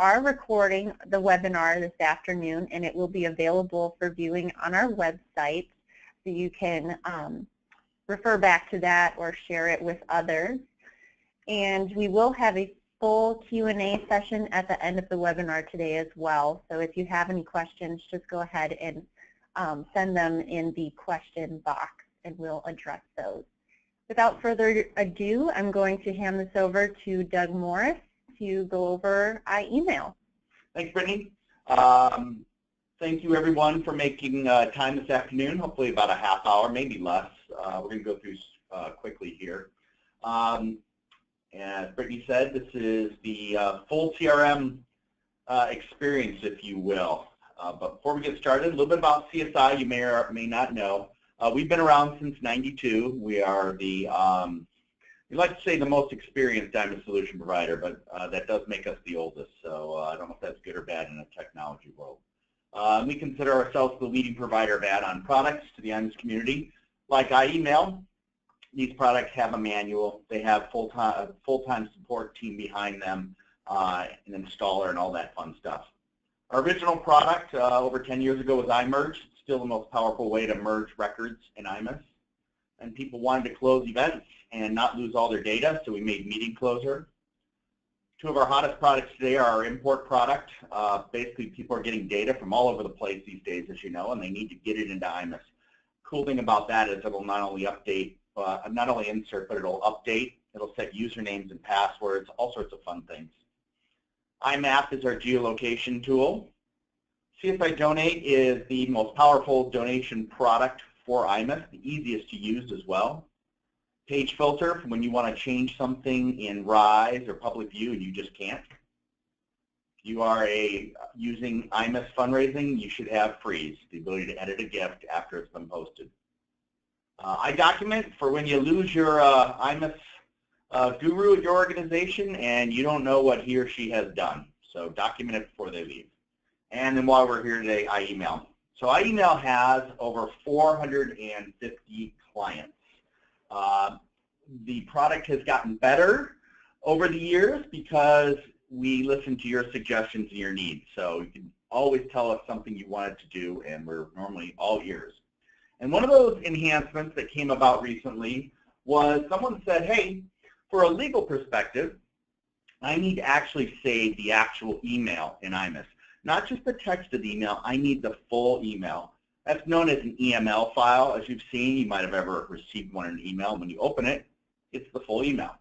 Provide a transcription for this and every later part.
are recording the webinar this afternoon, and it will be available for viewing on our website, so you can refer back to that or share it with others. And we will have a full Q&A session at the end of the webinar today as well. So if you have any questions, just go ahead and send them in the question box, and we'll address those. Without further ado, I'm going to hand this over to Doug Morris to go over iEmail. Thanks, Brittany. Thank you, everyone, for making time this afternoon, hopefully about a half hour, maybe less. We're going to go through quickly here. As Brittany said, this is the full CRM experience, if you will. But before we get started, a little bit about CSI you may or may not know. We've been around since '92. We are the, we like to say the most experienced diamond solution provider, but that does make us the oldest. So I don't know if that's good or bad in a technology world. We consider ourselves the leading provider of add-on products to the diamonds community. Like iEmail, these products have a manual. They have full-time support team behind them, an installer, and all that fun stuff. Our original product over 10 years ago was iMerge, still the most powerful way to merge records in IMIS. And people wanted to close events and not lose all their data, so we made Meeting Closer. Two of our hottest products today are our import product. Basically, people are getting data from all over the place these days, as you know, and they need to get it into IMIS. Cool thing about that is it'll not only update, not only insert, but it'll update. It'll set usernames and passwords, all sorts of fun things. iMap is our geolocation tool. CSI Donate is the most powerful donation product for IMIS, the easiest to use as well. Page Filter, when you want to change something in Rise or Public View and you just can't. If you are using IMIS fundraising, you should have Freeze, the ability to edit a gift after it's been posted. iDocument, for when you lose your IMIS guru at your organization and you don't know what he or she has done. So document it before they leave. And then while we're here today, iEmail. So iEmail has over 450 clients. The product has gotten better over the years because we listen to your suggestions and your needs. So you can always tell us something you wanted to do, and we're normally all ears. And one of those enhancements that came about recently was someone said, hey, for a legal perspective, I need to actually save the actual email in IMIS. Not just the text of the email, I need the full email. That's known as an EML file. As you've seen, you might have ever received one in an email. When you open it, it's the full email.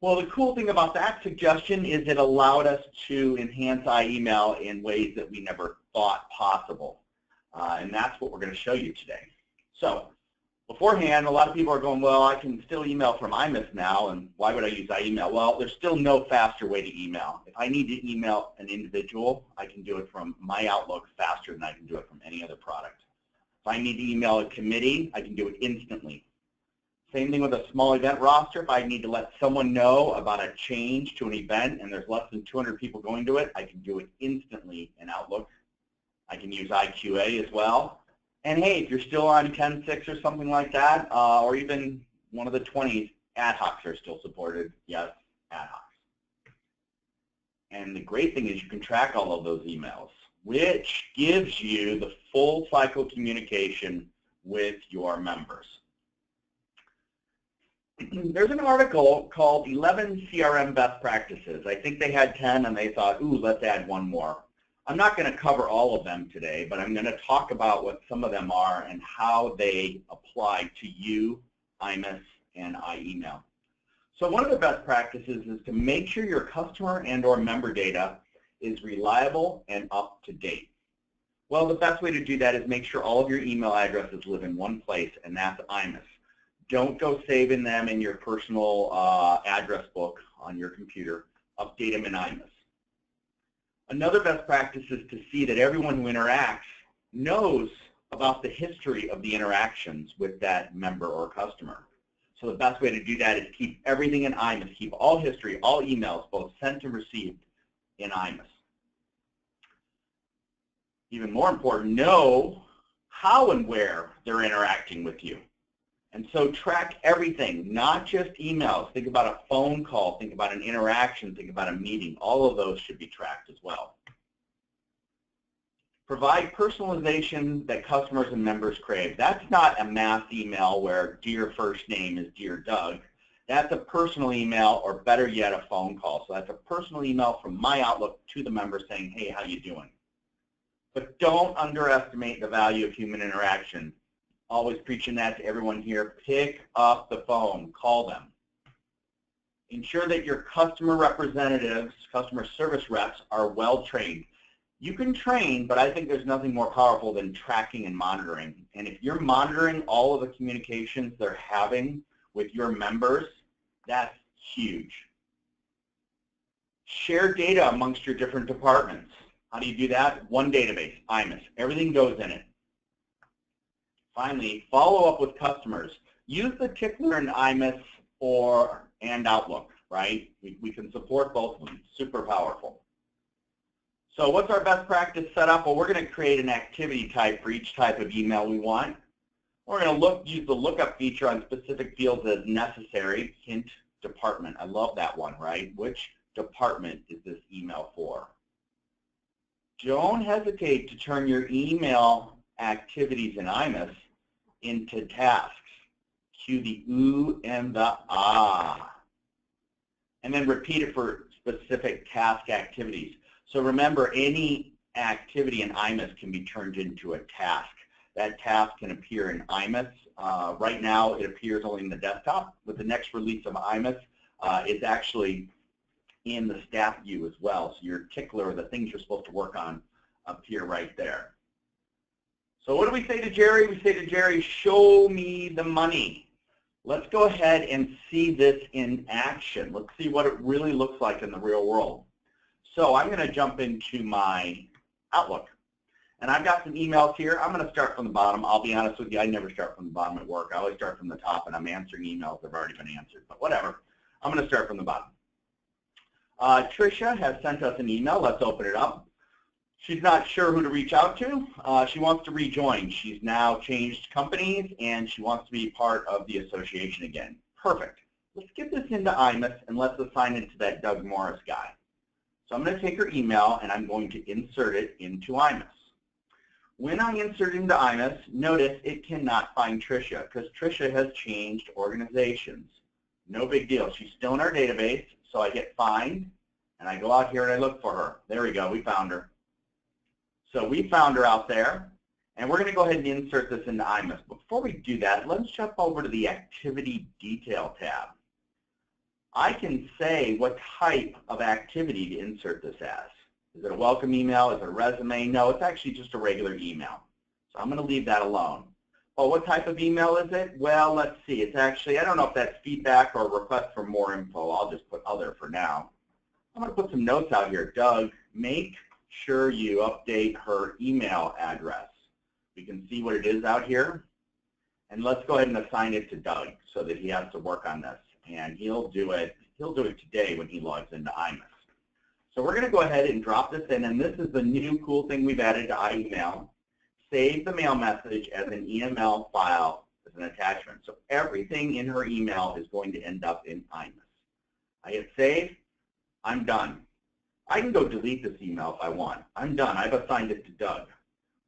Well, the cool thing about that suggestion is it allowed us to enhance iEmail in ways that we never thought possible. And that's what we're going to show you today. So beforehand, a lot of people are going, well, I can still email from IMIS now, and why would I use iEmail? Well, there's still no faster way to email. If I need to email an individual, I can do it from my Outlook faster than I can do it from any other product. If I need to email a committee, I can do it instantly. Same thing with a small event roster. If I need to let someone know about a change to an event and there's less than 200 people going to it, I can do it instantly in Outlook. I can use IQA as well. And hey, if you're still on 10.6 or something like that, or even one of the 20s, ad hocs are still supported. Yes, ad hocs. And the great thing is you can track all of those emails, which gives you the full cycle communication with your members. There's an article called 11 CRM Best Practices. I think they had 10 and they thought, ooh, let's add one more. I'm not going to cover all of them today, but I'm going to talk about what some of them are and how they apply to you, IMIS, and iEmail. So one of the best practices is to make sure your customer and or member data is reliable and up to date. Well, the best way to do that is make sure all of your email addresses live in one place, and that's IMIS. Don't go saving them in your personal address book on your computer. Update them in IMIS. Another best practice is to see that everyone who interacts knows about the history of the interactions with that member or customer. So the best way to do that is keep everything in IMIS, keep all history, all emails, both sent and received, in IMIS. Even more important, know how and where they're interacting with you. And so track everything, not just emails. Think about a phone call. Think about an interaction. Think about a meeting. All of those should be tracked as well. Provide personalization that customers and members crave. That's not a mass email where dear first name is dear Doug. That's a personal email, or better yet, a phone call. So that's a personal email from my Outlook to the member saying, hey, how you doing? But don't underestimate the value of human interaction. Always preaching that to everyone here. Pick up the phone. Call them. Ensure that your customer representatives, customer service reps, are well-trained. You can train, but I think there's nothing more powerful than tracking and monitoring. And if you're monitoring all of the communications they're having with your members, that's huge. Share data amongst your different departments. How do you do that? One database, IMIS. Everything goes in it. Finally, follow up with customers. Use the tickler in IMIS and Outlook, right? We can support both of them. Super powerful. So what's our best practice setup? Well, we're going to create an activity type for each type of email we want. We're going to use the lookup feature on specific fields as necessary. Hint, department. I love that one, right? Which department is this email for? Don't hesitate to turn your email activities in IMIS into tasks. Cue the ooh and the ah. And then repeat it for specific task activities. So remember, any activity in IMIS can be turned into a task. That task can appear in IMIS. Right now, it appears only in the desktop. With the next release of IMIS, it's actually in the staff view as well. So your tickler, the things you're supposed to work on, appear right there. So what do we say to Jerry? We say to Jerry, show me the money. Let's go ahead and see this in action. Let's see what it really looks like in the real world. So I'm going to jump into my Outlook. And I've got some emails here. I'm going to start from the bottom. I'll be honest with you, I never start from the bottom at work. I always start from the top, and I'm answering emails that have already been answered. But whatever. I'm going to start from the bottom. Tricia has sent us an email. Let's open it up. She's not sure who to reach out to. She wants to rejoin. She's now changed companies, and she wants to be part of the association again. Perfect. Let's get this into IMIS, and let's assign it to that Doug Morris guy. So I'm going to take her email, and I'm going to insert it into IMIS. When I insert into IMIS, notice it cannot find Tricia because Tricia has changed organizations. No big deal. She's still in our database, so I hit find, and I go out here and I look for her. There we go. We found her. So we found her out there, and we're going to go ahead and insert this into IMIS. Before we do that, let's jump over to the Activity Detail tab. I can say what type of activity to insert this as. Is it a welcome email? Is it a resume? No, it's actually just a regular email. So I'm going to leave that alone. Well, what type of email is it? Well, let's see. It's actually, I don't know if that's feedback or request for more info. I'll just put other for now. I'm going to put some notes out here. Doug, make sure you update her email address. We can see what it is out here. And let's go ahead and assign it to Doug so that he has to work on this. And he'll do it today when he logs into IMIS. So we're going to go ahead and drop this in, and this is the new cool thing we've added to iEmail. Save the mail message as an EML file as an attachment. So everything in her email is going to end up in IMIS. I hit save. I'm done. I can go delete this email if I want. I'm done. I've assigned it to Doug.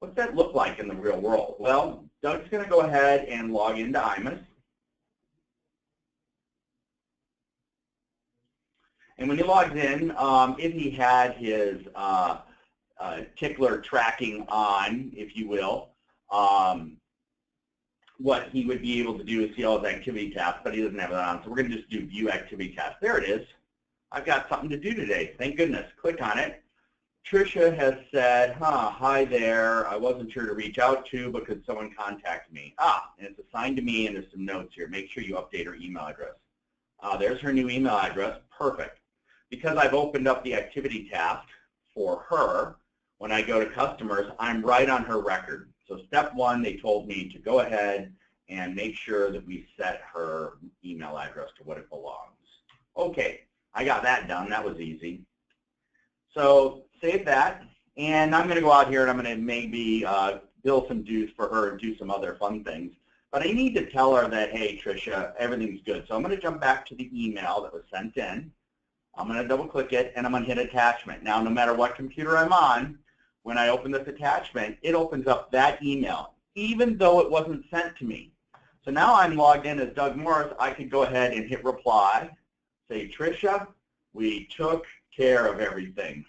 What's that look like in the real world? Well, Doug's going to go ahead and log into IMIS. And when he logs in, if he had his tickler tracking on, if you will, what he would be able to do is see all his activity tasks, but he doesn't have that on. So we're going to just do view activity tasks. There it is. I've got something to do today. Thank goodness. Click on it. Tricia has said, hi there. I wasn't sure to reach out to, but could someone contact me? And it's assigned to me, and there's some notes here. Make sure you update her email address. There's her new email address. Perfect. Because I've opened up the activity task for her, when I go to customers, I'm right on her record. So step one, they told me to go ahead and make sure that we set her email address to what it belongs. Okay, I got that done. That was easy. So save that, and I'm going to go out here and I'm going to maybe bill some dues for her and do some other fun things. But I need to tell her that, hey, Tricia, everything's good. So I'm going to jump back to the email that was sent in. I'm going to double-click it, and I'm going to hit attachment. Now, no matter what computer I'm on, when I open this attachment, it opens up that email, even though it wasn't sent to me. So now I'm logged in as Doug Morris. I could go ahead and hit reply, say, Tricia, we took care of everything.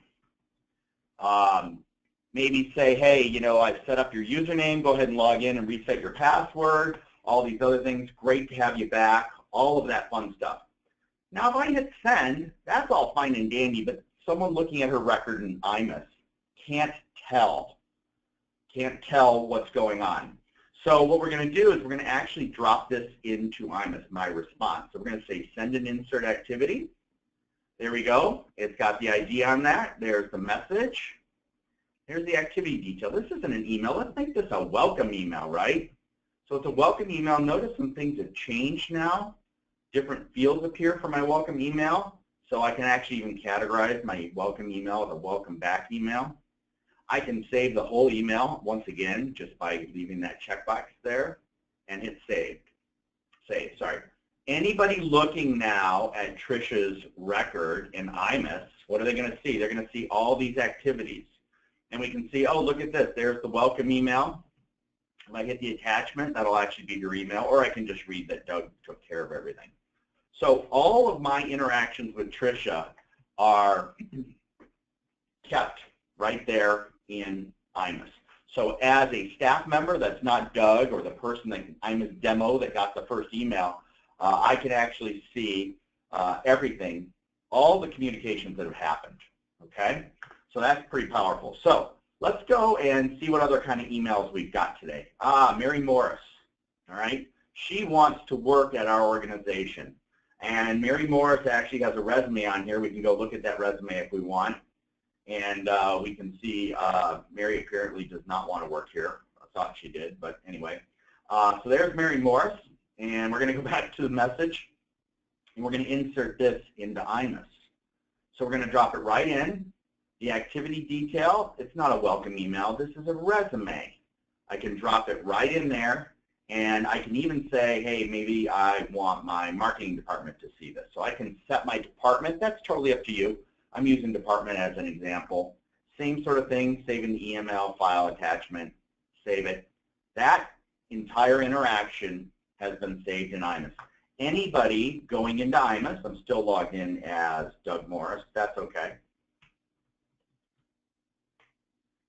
Maybe say, hey, you know, I've set up your username. Go ahead and log in and reset your password, all these other things. Great to have you back, all of that fun stuff. Now, if I hit send, that's all fine and dandy, but someone looking at her record in IMIS can't tell what's going on. So what we're going to do is we're going to actually drop this into IMIS, my response. So we're going to say send an insert activity. There we go. It's got the ID on that. There's the message. Here's the activity detail. This isn't an email. Let's make this a welcome email, right? So it's a welcome email. Notice some things have changed now. Different fields appear for my welcome email. So I can actually even categorize my welcome email as a welcome back email. I can save the whole email once again just by leaving that checkbox there and hit save. Save, sorry. Anybody looking now at Tricia's record in IMIS, what are they going to see? They're going to see all these activities. And we can see, oh, look at this. There's the welcome email. If I hit the attachment, that'll actually be your email. Or I can just read that Doug took care of everything. So all of my interactions with Tricia are kept right there in IMIS. So as a staff member that's not Doug or the person that IMIS demo that got the first email, I can actually see everything, all the communications that have happened. Okay? So that's pretty powerful. So let's go and see what other kind of emails we've got today. Mary Morris, all right? She wants to work at our organization. And Mary Morris actually has a resume on here. We can go look at that resume if we want. And we can see Mary apparently does not want to work here. I thought she did, but anyway. So there's Mary Morris. And we're going to go back to the message. And we're going to insert this into IMIS. So we're going to drop it right in. The activity detail, it's not a welcome email. This is a resume. I can drop it right in there, and I can even say, hey, maybe I want my marketing department to see this. So I can set my department. That's totally up to you. I'm using department as an example. Same sort of thing, saving the EML file attachment, save it. That entire interaction has been saved in IMIS. Anybody going into IMIS, I'm still logged in as Doug Morris. That's okay.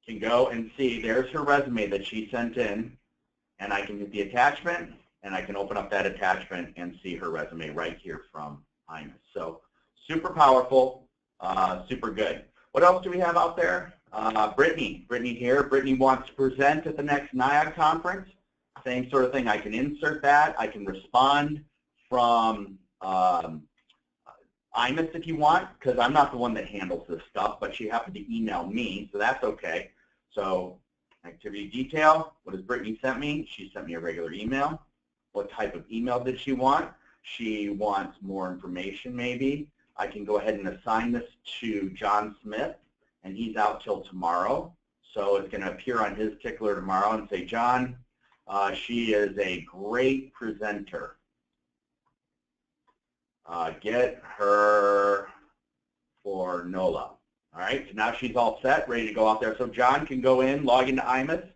Can go and see there's her resume that she sent in, and I can get the attachment, and I can open up that attachment and see her resume right here from IMIS. So super powerful, super good. What else do we have out there? Brittany here. Brittany wants to present at the next NIOG conference. Same sort of thing. I can insert that. I can respond from IMIS if you want, because I'm not the one that handles this stuff, but she happened to email me, so that's okay. So activity detail, what has Brittany sent me? She sent me a regular email. What type of email did she want? She wants more information maybe. I can go ahead and assign this to John Smith, and he's out till tomorrow. So it's going to appear on his tickler tomorrow and say, John, she is a great presenter. Get her for NOLA. All right, so now she's all set, ready to go out there. So John can go in, log into IMIS,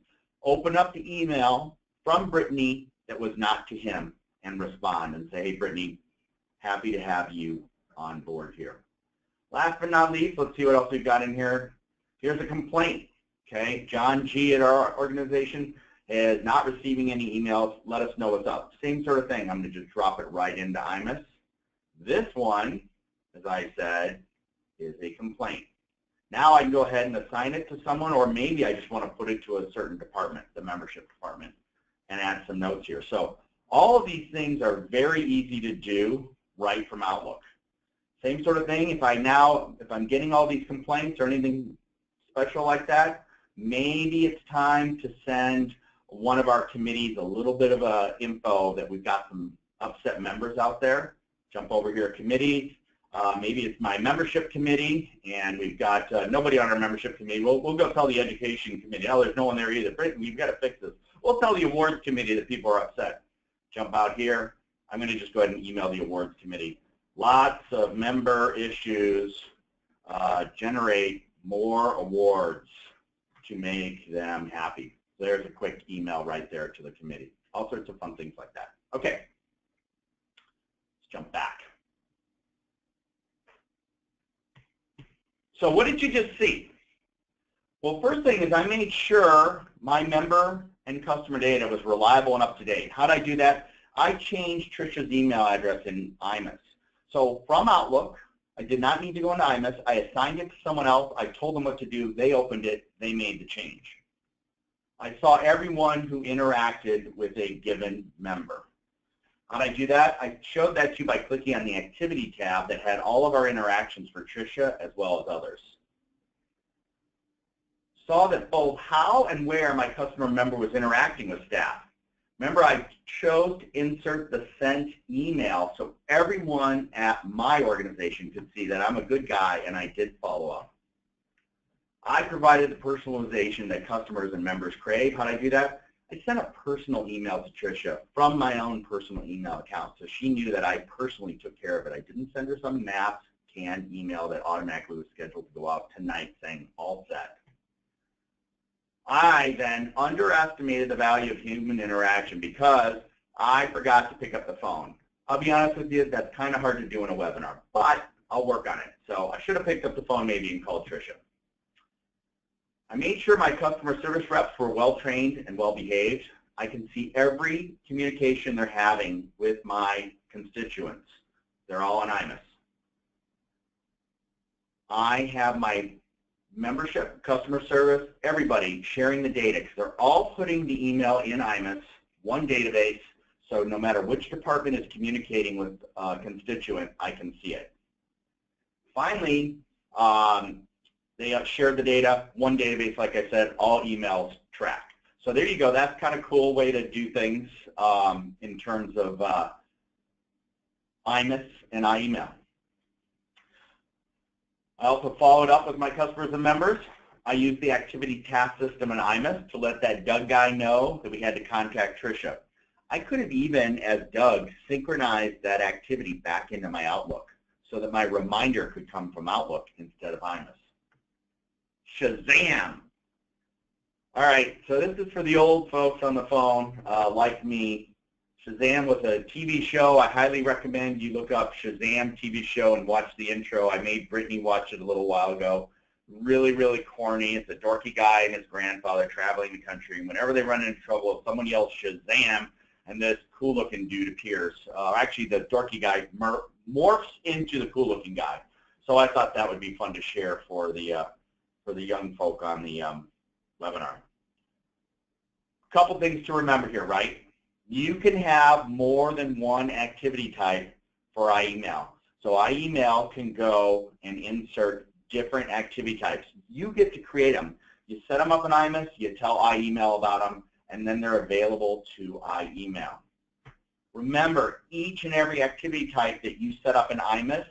open up the email from Brittany that was not to him, and respond and say, hey, Brittany, happy to have you on board here. Last but not least, let's see what else we've got in here. Here's a complaint, okay? John G. at our organization is not receiving any emails. Let us know what's up. Same sort of thing. I'm going to just drop it right into IMIS. This one, as I said, is a complaint. Now I can go ahead and assign it to someone, or maybe I just want to put it to a certain department, the membership department, and add some notes here. So all of these things are very easy to do right from Outlook. Same sort of thing, if I'm getting all these complaints or anything special like that, maybe it's time to send one of our committees a little bit of info that we've got some upset members out there. Jump over here, committees. Maybe it's my membership committee, and we've got nobody on our membership committee. We'll go tell the education committee. Oh, there's no one there either. Brittany, you've got to fix this. We'll tell the awards committee that people are upset. jump out here. I'm going to just go ahead and email the awards committee. Lots of member issues generate more awards to make them happy. There's a quick email right there to the committee. All sorts of fun things like that. Okay, let's jump back. So what did you just see? Well, first thing is I made sure my member and customer data was reliable and up to date. How did I do that? I changed Tricia's email address in IMIS. So from Outlook, I did not need to go into IMIS. I assigned it to someone else. I told them what to do. They opened it. They made the change. I saw everyone who interacted with a given member. How did I do that? I showed that to you by clicking on the Activity tab that had all of our interactions for Tricia as well as others. Saw that both how and where my customer member was interacting with staff. Remember, I chose to insert the sent email so everyone at my organization could see that I'm a good guy and I did follow up. I provided the personalization that customers and members crave. How did I do that? I sent a personal email to Tricia from my own personal email account, so she knew that I personally took care of it. I didn't send her some mass canned email that automatically was scheduled to go out tonight saying all set. I then underestimated the value of human interaction because I forgot to pick up the phone. I'll be honest with you, that's kind of hard to do in a webinar, but I'll work on it. So I should have picked up the phone maybe and called Tricia. I made sure my customer service reps were well-trained and well-behaved. I can see every communication they're having with my constituents. They're all on IMIS. I have my membership, customer service, everybody sharing the data because they're all putting the email in IMIS, one database, so no matter which department is communicating with a constituent, I can see it. Finally, they shared the data, one database, like I said, all emails tracked. So there you go. That's kind of cool way to do things in terms of IMIS and iEmail. I also followed up with my customers and members. I used the activity task system in IMIS to let that Doug guy know that we had to contact Tricia. I could have even, as Doug, synchronized that activity back into my Outlook so that my reminder could come from Outlook instead of IMIS. Shazam! All right, so this is for the old folks on the phone like me. Shazam was a TV show. I highly recommend you look up Shazam TV show and watch the intro. I made Brittany watch it a little while ago. Really, really corny. It's a dorky guy and his grandfather traveling the country. And whenever they run into trouble, someone yells Shazam, and this cool-looking dude appears. Actually, the dorky guy morphs into the cool-looking guy. So I thought that would be fun to share for the young folk on the webinar. A couple things to remember here, right? You can have more than one activity type for iEmail. So iEmail can go and insert different activity types. You get to create them. You set them up in IMIS, you tell iEmail about them, and then they're available to iEmail. Remember, each and every activity type that you set up in IMIS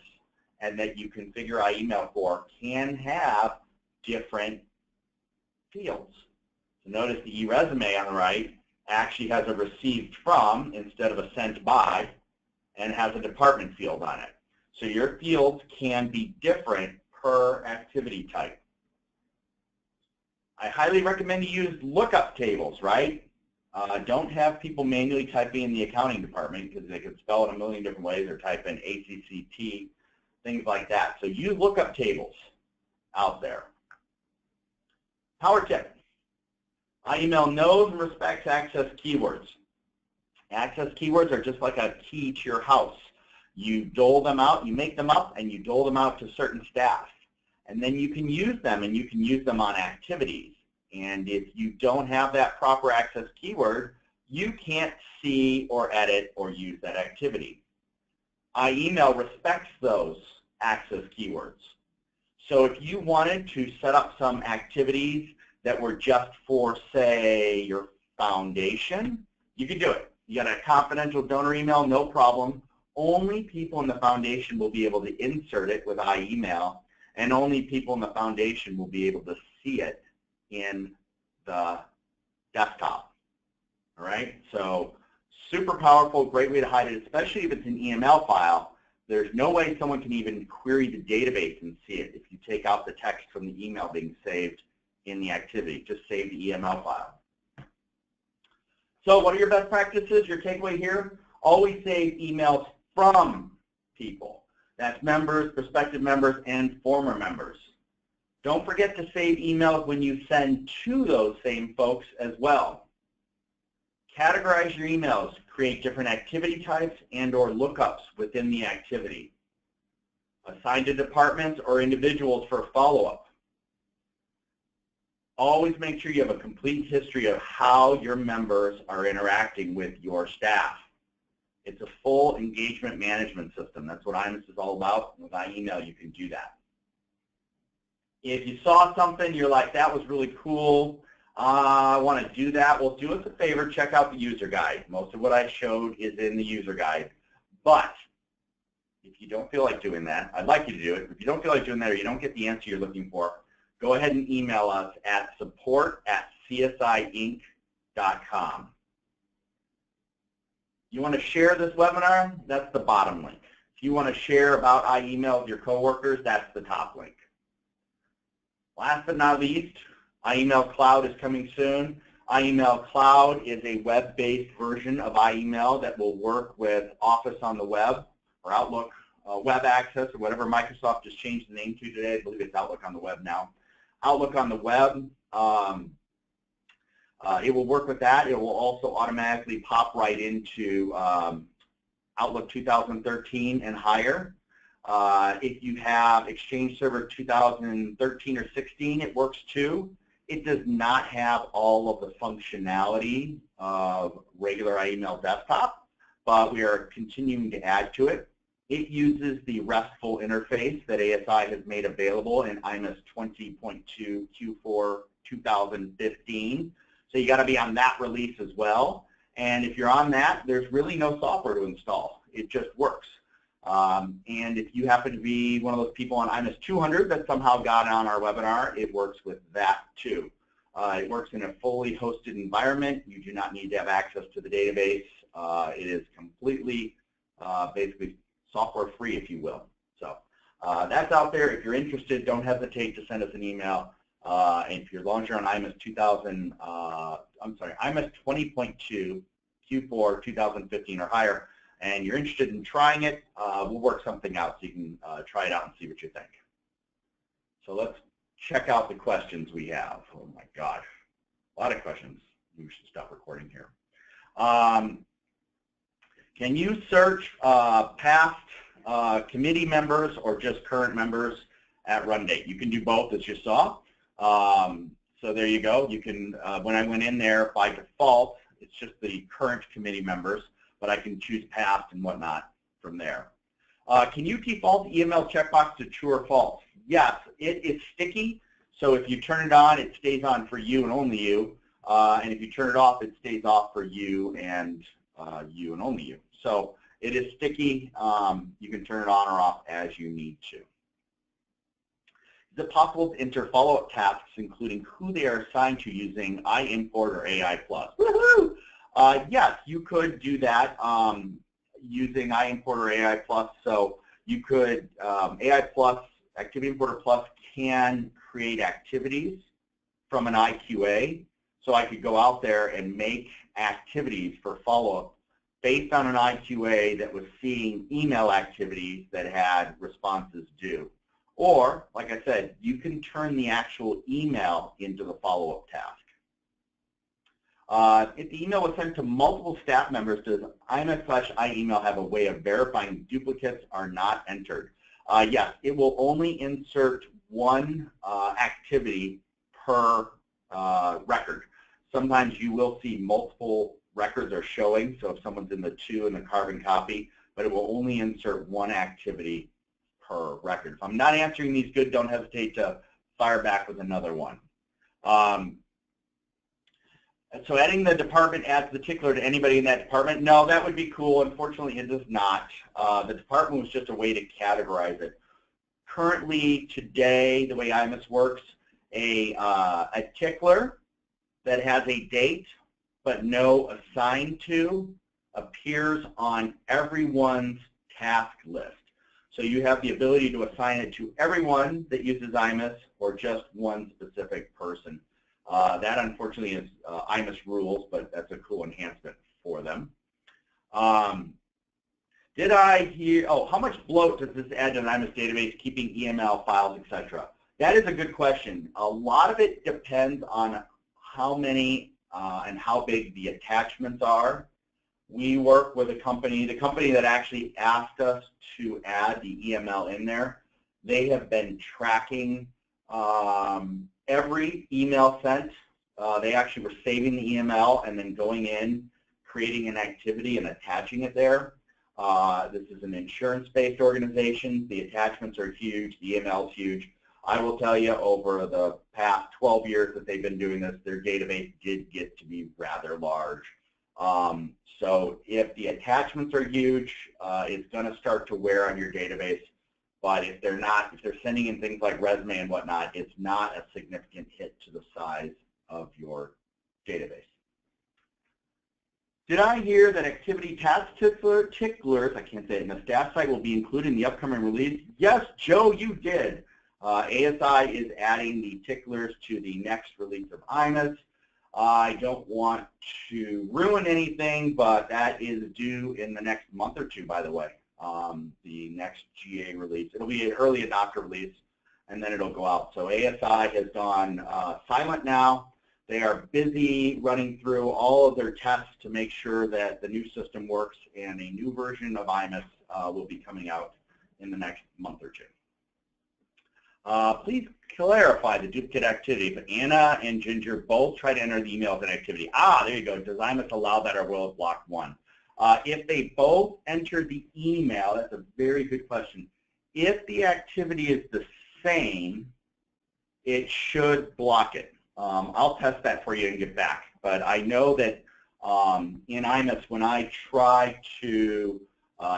and that you configure iEmail for can have different fields. So notice the eResume on the right actually has a received from instead of a sent by and has a department field on it. So your fields can be different per activity type. I highly recommend you use lookup tables, right? Don't have people manually typing in the accounting department because they could spell it a million different ways or type in ACCT, things like that. So use lookup tables out there. Power tip. iEmail knows and respects access keywords. Access keywords are just like a key to your house. You dole them out, you make them up, and you dole them out to certain staff. And then you can use them, and you can use them on activities. And if you don't have that proper access keyword, you can't see or edit or use that activity. iEmail respects those access keywords. So if you wanted to set up some activities that were just for, say, your foundation, you could do it. You got a confidential donor email, no problem. Only people in the foundation will be able to insert it with iEmail, and only people in the foundation will be able to see it in the desktop. All right? So super powerful, great way to hide it, especially if it's an EML file. There's no way someone can even query the database and see it if you take out the text from the email being saved in the activity. Just save the EML file. So what are your best practices? Your takeaway here, always save emails from people. That's members, prospective members, and former members. Don't forget to save emails when you send to those same folks as well. Categorize your emails. Create different activity types and or lookups within the activity. Assign to departments or individuals for follow-up. Always make sure you have a complete history of how your members are interacting with your staff. It's a full engagement management system. That's what IMAS is all about. With iEmail, you can do that. If you saw something, you're like, that was really cool, I want to do that, well, do us a favor, check out the user guide. Most of what I showed is in the user guide. But if you don't feel like doing that, I'd like you to do it. If you don't feel like doing that or you don't get the answer you're looking for, go ahead and email us at support@csiinc.com. You want to share this webinar? That's the bottom link. If you want to share about iEmail with your coworkers, that's the top link. Last but not least, iEmail Cloud is coming soon. iEmail Cloud is a web-based version of iEmail that will work with Office on the web or Outlook Web Access or whatever Microsoft just changed the name to today. I believe it's Outlook on the web now. Outlook on the web, it will work with that. It will also automatically pop right into Outlook 2013 and higher. If you have Exchange Server 2013 or 16, it works too. It does not have all of the functionality of regular iEmail Desktop, but we are continuing to add to it. It uses the RESTful interface that ASI has made available in IMAS 20.2 Q4 2015. So you got to be on that release as well. And if you're on that, there's really no software to install. It just works. And if you happen to be one of those people on IMAS 200 that somehow got on our webinar, it works with that too. It works in a fully hosted environment. You do not need to have access to the database. It is completely, basically, software free, if you will. So that's out there. If you're interested, don't hesitate to send us an email. And if you're launching on IMAS 20.2 Q4 2015 or higher, and you're interested in trying it, we'll work something out so you can try it out and see what you think. So let's check out the questions we have. Oh my gosh, a lot of questions. We should stop recording here. Can you search past committee members or just current members at run date? You can do both, as you saw. So there you go. You can, when I went in there, by default, it's just the current committee members, but I can choose past and whatnot from there. Can you default the EML checkbox to true or false? Yes, it is sticky, so if you turn it on, it stays on for you and only you, and if you turn it off, it stays off for you and you and only you. So it is sticky. You can turn it on or off as you need to. Is it possible to enter follow-up tasks, including who they are assigned to, using iImport or AI+? Woohoo! Yes, you could do that using iImport or AI+. So you could, AI+, Activity Importer Plus, can create activities from an IQA. So I could go out there and make activities for follow-up based on an IQA that was seeing email activities that had responses due. Or, like I said, you can turn the actual email into the follow-up task. If the email was sent to multiple staff members, does IMS/iEmail have a way of verifying duplicates are not entered? Yes, it will only insert one activity per record. Sometimes you will see multiple records are showing, so if someone's in the two and the carbon copy, but it will only insert one activity per record. If I'm not answering these good, don't hesitate to fire back with another one. So adding the department as particular to anybody in that department, no, that would be cool. Unfortunately, it does not. The department was just a way to categorize it. Currently, today, the way IMAS works, a tickler that has a date but no assigned to appears on everyone's task list. So you have the ability to assign it to everyone that uses IMIS or just one specific person. That unfortunately is IMIS rules, but that's a cool enhancement for them. Did I hear, oh, how much bloat does this add to an IMIS database, keeping EML files, etc.? That is a good question. A lot of it depends on how many and how big the attachments are. We work with a company, the company that actually asked us to add the EML in there. They have been tracking every email sent. They actually were saving the EML and then going in, creating an activity and attaching it there. This is an insurance-based organization. The attachments are huge. The EML is huge. I will tell you, over the past 12 years that they've been doing this, their database did get to be rather large. So if the attachments are huge, it's going to start to wear on your database. But if they're not, if they're sending in things like resume and whatnot, it's not a significant hit to the size of your database. Did I hear that activity task ticklers, I can't say it, in the staff site will be included in the upcoming release? Yes, Joe, you did. ASI is adding the ticklers to the next release of IMIS. I don't want to ruin anything, but that is due in the next month or two, by the way, the next GA release. It'll be an early adopter release, and then it'll go out. So ASI has gone silent now. They are busy running through all of their tests to make sure that the new system works, and a new version of IMIS will be coming out in the next month or two. Please clarify the duplicate activity, but Anna and Ginger both try to enter the email as an activity. Ah, there you go. Does IMIS allow that or will it block one? If they both enter the email, that's a very good question. If the activity is the same, it should block it. I'll test that for you and get back. But I know that in IMIS, when I try to,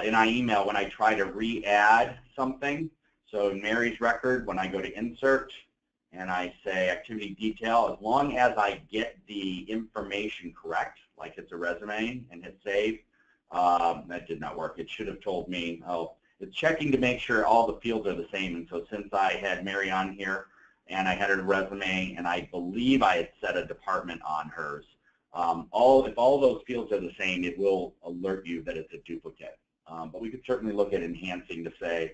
in iEmail, when I try to re-add something, so in Mary's record, when I go to insert and I say activity detail, as long as I get the information correct, like it's a resume, and hit save, that did not work. It should have told me, oh, it's checking to make sure all the fields are the same. And so since I had Mary on here, and I had her resume, and I believe I had set a department on hers. If all those fields are the same, it will alert you that it's a duplicate. But we could certainly look at enhancing to say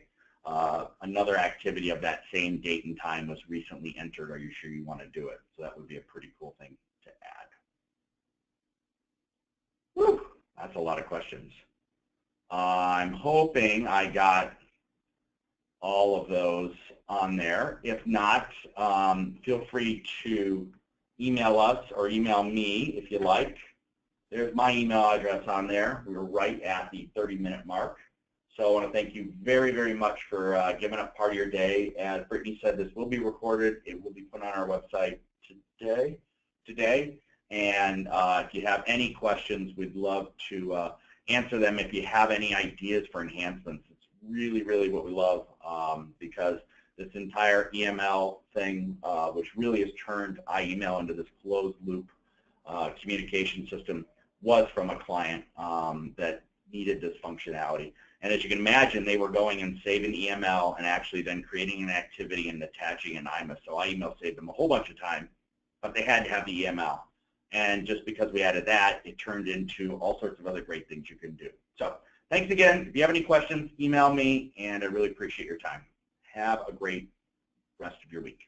another activity of that same date and time was recently entered. Are you sure you want to do it? So that would be a pretty cool thing to add. Whew, that's a lot of questions. I'm hoping I got all of those on there. If not, feel free to email us or email me if you like. There's my email address on there. We're right at the 30-minute mark. So I want to thank you very, very much for giving up part of your day. As Brittany said, this will be recorded. It will be put on our website today. And if you have any questions, we'd love to answer them. If you have any ideas for enhancements, really, really what we love, because this entire EML thing, which really has turned iEmail into this closed-loop communication system, was from a client that needed this functionality. And as you can imagine, they were going and saving EML and actually then creating an activity and attaching an IMIS. So iEmail saved them a whole bunch of time, but they had to have the EML. And just because we added that, it turned into all sorts of other great things you can do. So, thanks again. If you have any questions, email me, and I really appreciate your time. Have a great rest of your week.